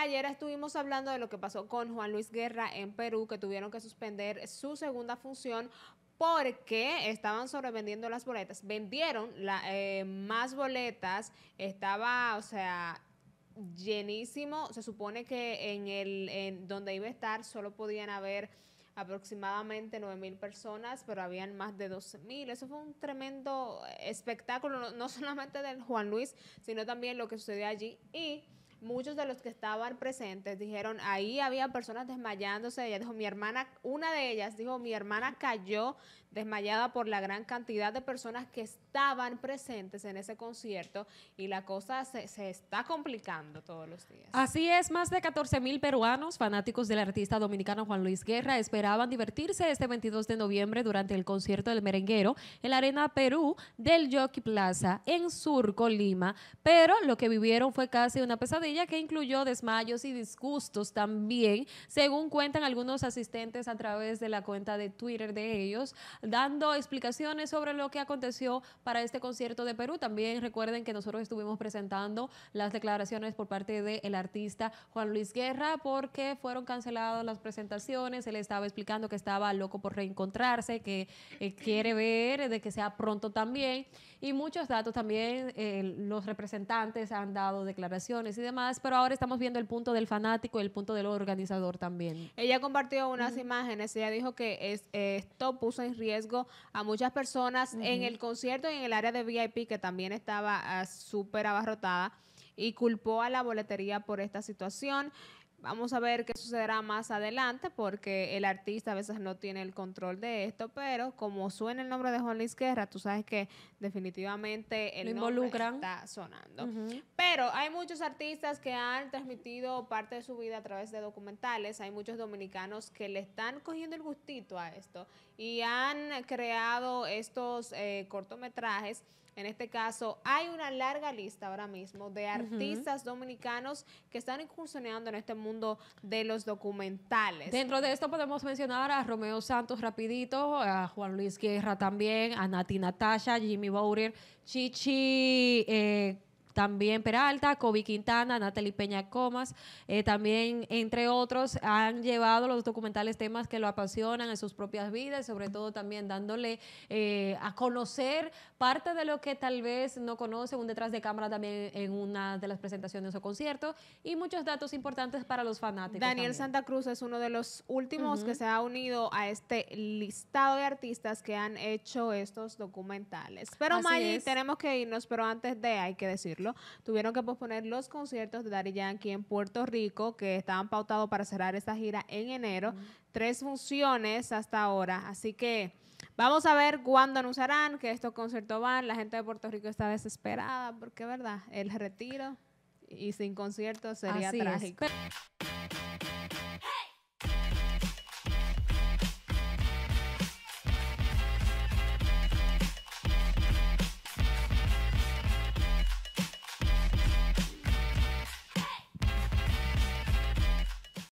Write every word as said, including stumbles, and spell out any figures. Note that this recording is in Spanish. Ayer estuvimos hablando de lo que pasó con Juan Luis Guerra en Perú, que tuvieron que suspender su segunda función porque estaban sobrevendiendo las boletas. Vendieron la, eh, más boletas, estaba, o sea, llenísimo. Se supone que en el en donde iba a estar solo podían haber aproximadamente nueve mil personas, pero habían más de doce mil. Eso fue un tremendo espectáculo, no, no solamente del Juan Luis, sino también lo que sucedió allí. Y muchos de los que estaban presentes dijeron, ahí había personas desmayándose. Ella dijo, mi hermana, una de ellas dijo, mi hermana cayó desmayada por la gran cantidad de personas que estaban presentes en ese concierto, y la cosa se, se está complicando todos los días. Así es, más de catorce mil peruanos, fanáticos del artista dominicano Juan Luis Guerra, esperaban divertirse este veintidós de noviembre durante el concierto del merenguero en la Arena Perú del Jockey Plaza en Surco, Lima, pero lo que vivieron fue casi una pesadilla que incluyó desmayos y disgustos también, según cuentan algunos asistentes a través de la cuenta de Twitter de ellos, dando explicaciones sobre lo que aconteció para este concierto de Perú. También recuerden que nosotros estuvimos presentando las declaraciones por parte del artista Juan Luis Guerra, porque fueron canceladas las presentaciones. Él estaba explicando que estaba loco por reencontrarse, que eh, quiere ver de que sea pronto también, y muchos datos también. Eh, los representantes han dado declaraciones y demás, pero ahora estamos viendo el punto del fanático y el punto del organizador también. Ella compartió unas uh-huh. imágenes. Ella dijo que es, eh, esto puso en riesgo riesgo a muchas personas uh-huh. en el concierto y en el área de V I P, que también estaba uh, súper abarrotada, y culpó a la boletería por esta situación. Vamos a ver qué sucederá más adelante, porque el artista a veces no tiene el control de esto, pero como suena el nombre de Juan Luis Guerra, tú sabes que definitivamente el nombre está sonando. Uh-huh. Pero hay muchos artistas que han transmitido parte de su vida a través de documentales. Hay muchos dominicanos que le están cogiendo el gustito a esto y han creado estos eh, cortometrajes. En este caso, hay una larga lista ahora mismo de artistas uh-huh. dominicanos que están incursionando en este mundo de los documentales. Dentro de esto podemos mencionar a Romeo Santos rapidito, a Juan Luis Guerra también, a Naty Natasha, Jimmy Bower, Chichi, eh, también Peralta, Kobe Quintana, Natalie Peña Comas, eh, también entre otros. Han llevado los documentales temas que lo apasionan en sus propias vidas, sobre todo también dándole eh, a conocer parte de lo que tal vez no conoce, un detrás de cámara también en una de las presentaciones o conciertos, y muchos datos importantes para los fanáticos. Daniel también. Santa Cruz es uno de los últimos uh-huh. que se ha unido a este listado de artistas que han hecho estos documentales. Pero Maggie, tenemos que irnos, pero antes de, hay que decir, tuvieron que posponer los conciertos de Daddy Yankee en Puerto Rico, que estaban pautados para cerrar esta gira en enero. Mm. Tres funciones hasta ahora. Así que vamos a ver cuándo anunciarán que estos conciertos van. La gente de Puerto Rico está desesperada porque, ¿verdad? El retiro y sin conciertos sería Así trágico. Es.